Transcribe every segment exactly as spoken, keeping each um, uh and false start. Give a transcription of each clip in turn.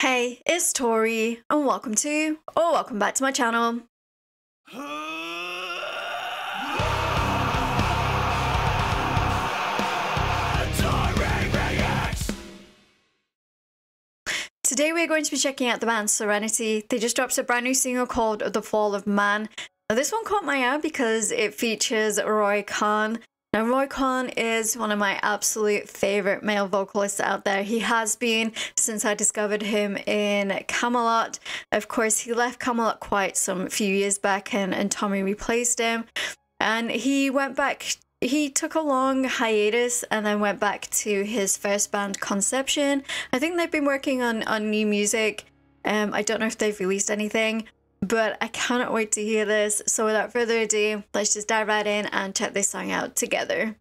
Hey, it's Tori, and welcome to, or welcome back to my channel. Today we're going to be checking out the band Serenity. They just dropped a brand new single called The Fall of Man. Now this one caught my eye because it features Roy Khan. Now Roy Khan is one of my absolute favourite male vocalists out there. He has been since I discovered him in Kamelot. Of course, he left Kamelot quite some few years back and, and Tommy replaced him. And he went back, he took a long hiatus and then went back to his first band, Conception. I think they've been working on, on new music. Um, I don't know if they've released anything, but I cannot wait to hear this. So without further ado, let's just dive right in and check this song out together.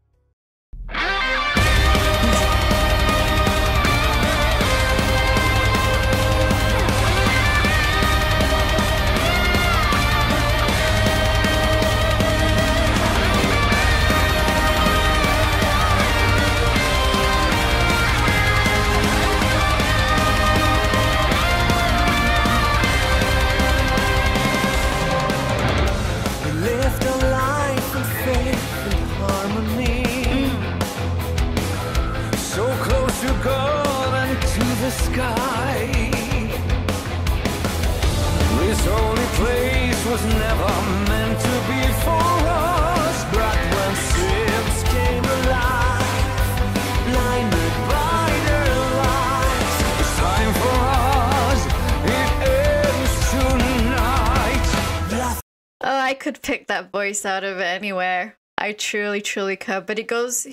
Was never meant to be for us, but when sins came alive, blinded by their lies, it's time for us, it ends tonight. Oh, I could pick that voice out of anywhere. I truly, truly could, but it goes,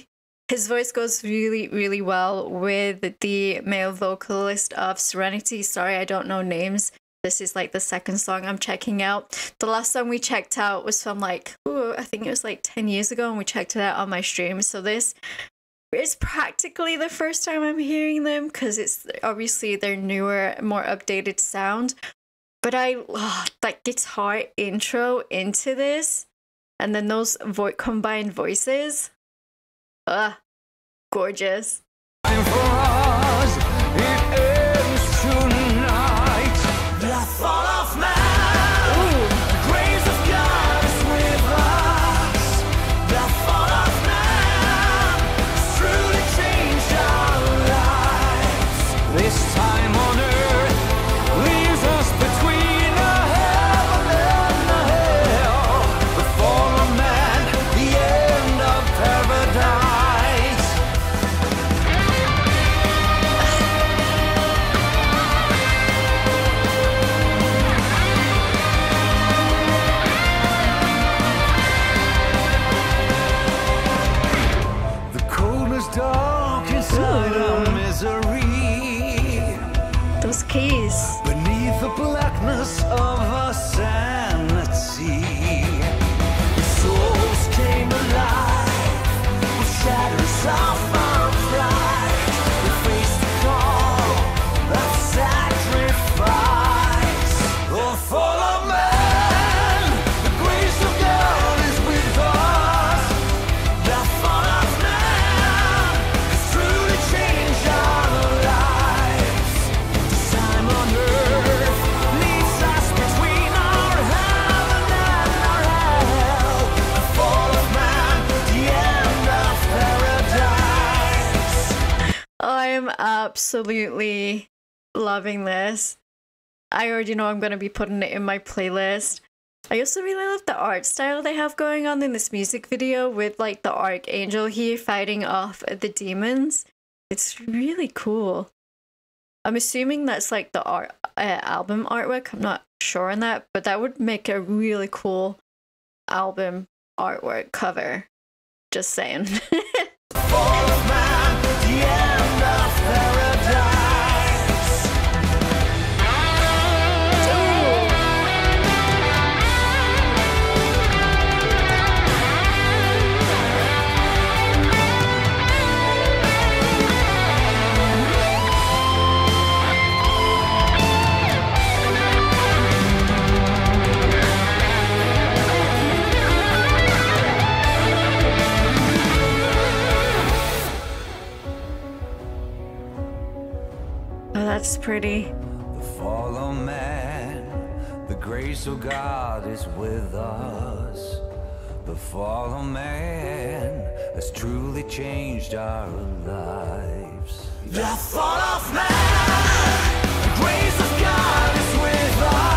his voice goes really, really well with the male vocalist of Serenity. Sorry, I don't know names. This is like the second song I'm checking out. The last song we checked out was from like, ooh, I think it was like ten years ago, and we checked it out on my stream. So this is practically the first time I'm hearing them because it's obviously their newer, more updated sound. But I oh, that guitar intro into this and then those vo combined voices. Ah, gorgeous. Keys. Beneath the blackness of our sanity, souls came alive with shatters of our absolutely loving this. I already know I'm going to be putting it in my playlist. I also really love the art style they have going on in this music video with like the archangel here fighting off the demons. It's really cool. I'm assuming that's like the art uh, album artwork. I'm not sure on that, but that would make a really cool album artwork cover. Just saying. That's pretty. fall of man, the grace of God is with us. The fall of man has truly changed our lives. The fall of man, the grace of God is with us.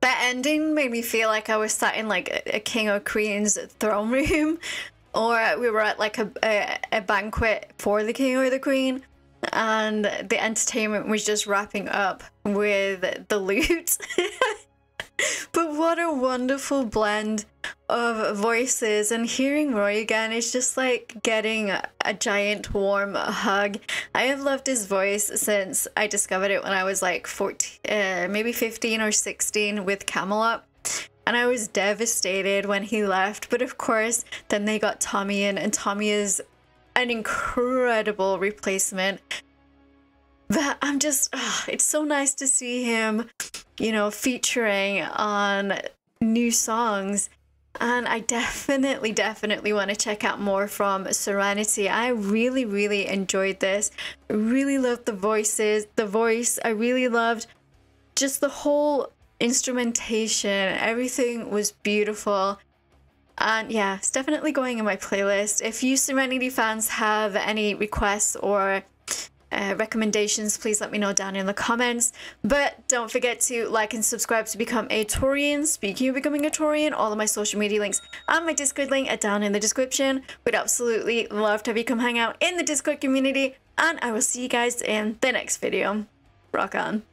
That ending made me feel like I was sat in like a, a king or queen's throne room, or we were at like a, a, a banquet for the king or the queen, and the entertainment was just wrapping up with the loot. But what a wonderful blend of voices, and hearing Roy again is just like getting a giant warm hug. I have loved his voice since I discovered it when I was like fourteen, uh, maybe fifteen or sixteen with Kamelot, and I was devastated when he left, but of course then they got Tommy in, and Tommy is an incredible replacement. That I'm just, oh, it's so nice to see him, you know, featuring on new songs. And I definitely, definitely want to check out more from Serenity. I really, really enjoyed this. I really loved the voices, the voice. I really loved just the whole instrumentation. Everything was beautiful. And yeah, it's definitely going in my playlist. If you Serenity fans have any requests or Uh, recommendations, please let me know down in the comments. But don't forget to like and subscribe to become a Taurian. Speaking of becoming a Taurian, all of my social media links and my Discord link are down in the description. We'd absolutely love to have you come hang out in the Discord community, and I will see you guys in the next video. Rock on.